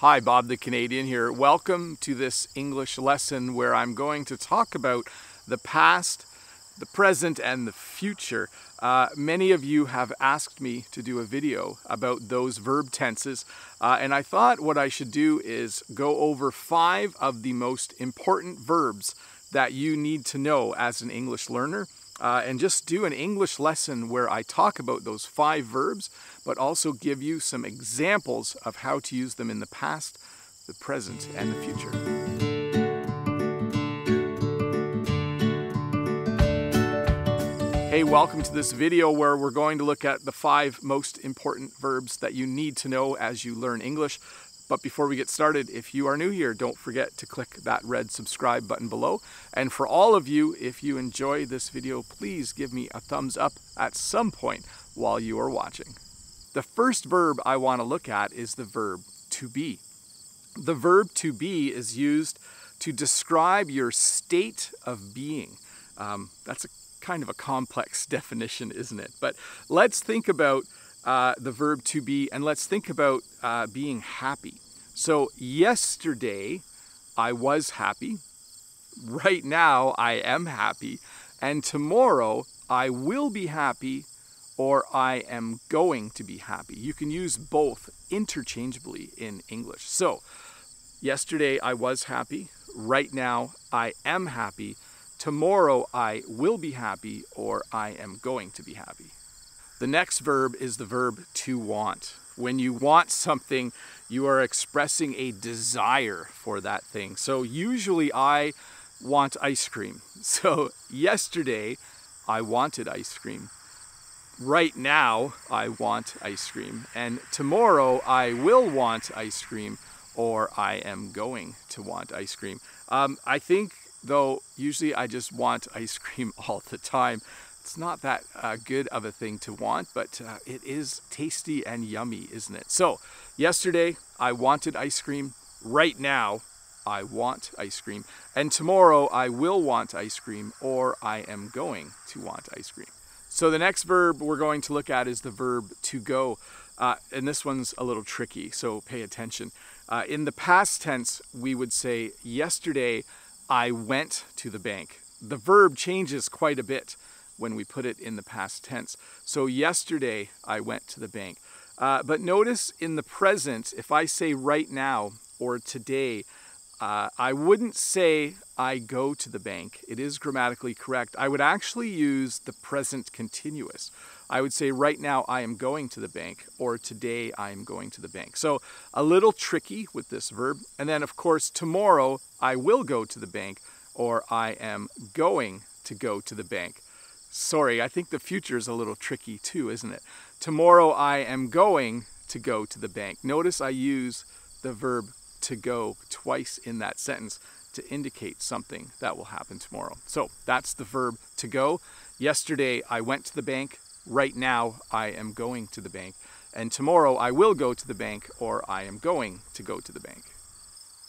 Hi, Bob the Canadian here. Welcome to this English lesson where I'm going to talk about the past, the present, and the future. Many of you have asked me to do a video about those verb tenses, and I thought what I should do is go over 5 of the most important verbs that you need to know as an English learner. And just do an English lesson where I talk about those 5 verbs, but also give you some examples of how to use them in the past, the present, and the future. Hey, welcome to this video where we're going to look at the 5 most important verbs that you need to know as you learn English. But before we get started, if you are new here, don't forget to click that red subscribe button below. And for all of you, if you enjoy this video, please give me a thumbs up at some point while you are watching. The first verb I want to look at is the verb to be. The verb to be is used to describe your state of being. That's a kind of a complex definition, isn't it? But let's think about the verb to be, and let's think about being happy. So yesterday I was happy, right now I am happy, and tomorrow I will be happy, or I am going to be happy. You can use both interchangeably in English. So yesterday I was happy, right now I am happy, tomorrow I will be happy, or I am going to be happy. The next verb is the verb to want. When you want something, you are expressing a desire for that thing. So usually I want ice cream. So yesterday I wanted ice cream. Right now I want ice cream. And tomorrow I will want ice cream, or I am going to want ice cream. I think though, usually I just want ice cream all the time. It's not that good of a thing to want, but it is tasty and yummy, isn't it? So yesterday I wanted ice cream, right now I want ice cream, and tomorrow I will want ice cream, or I am going to want ice cream. So the next verb we're going to look at is the verb to go, and this one's a little tricky, so pay attention. In the past tense, we would say, yesterday I went to the bank. The verb changes quite a bit when we put it in the past tense. So yesterday I went to the bank. But notice in the present, if I say right now or today, I wouldn't say I go to the bank. It is grammatically correct. I would actually use the present continuous. I would say right now I am going to the bank, or today I am going to the bank. So a little tricky with this verb. And then of course, tomorrow I will go to the bank, or I am going to go to the bank. Sorry, I think the future is a little tricky too, isn't it? Tomorrow I am going to go to the bank. Notice I use the verb to go twice in that sentence to indicate something that will happen tomorrow. So that's the verb to go. Yesterday I went to the bank. Right now I am going to the bank. And tomorrow I will go to the bank, or I am going to go to the bank.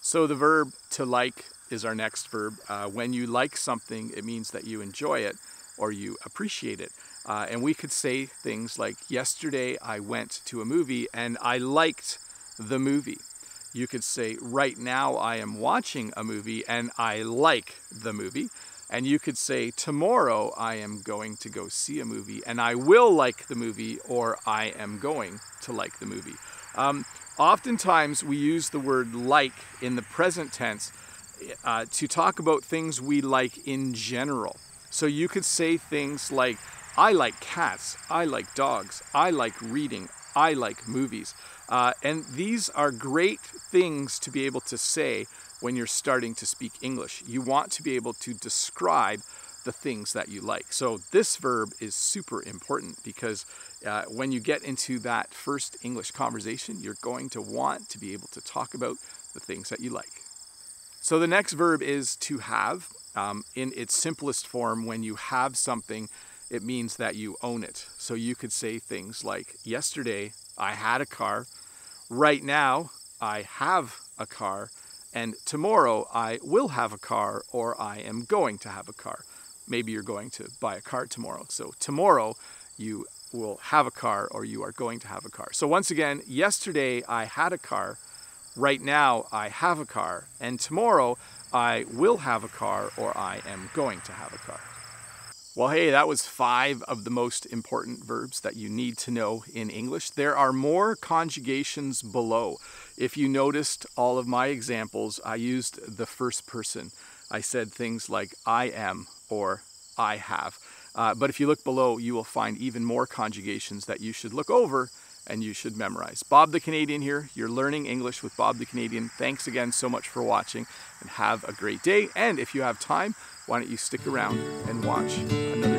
So the verb to like is our next verb. When you like something, it means that you enjoy it, or you appreciate it. And we could say things like, yesterday I went to a movie and I liked the movie. You could say, right now I am watching a movie and I like the movie. And you could say, tomorrow I am going to go see a movie and I will like the movie, or I am going to like the movie. Oftentimes we use the word like in the present tense to talk about things we like in general. So you could say things like, I like cats, I like dogs, I like reading, I like movies. And these are great things to be able to say when you're starting to speak English. You want to be able to describe the things that you like. So this verb is super important because when you get into that first English conversation, you're going to want to be able to talk about the things that you like. So the next verb is to have. In its simplest form, when you have something, it means that you own it. So you could say things like, yesterday I had a car, right now I have a car, and tomorrow I will have a car, or I am going to have a car. Maybe you're going to buy a car tomorrow. So tomorrow you will have a car, or you are going to have a car. So once again, yesterday I had a car, Right now, I have a car, and tomorrow, I will have a car, or I am going to have a car. Well, hey, that was 5 of the most important verbs that you need to know in English. There are more conjugations below. If you noticed all of my examples, I used the first person. I said things like I am or I have. But if you look below, you will find even more conjugations that you should look over and you should memorize. Bob the Canadian here. You're learning English with Bob the Canadian. Thanks again so much for watching and have a great day. And if you have time, why don't you stick around and watch another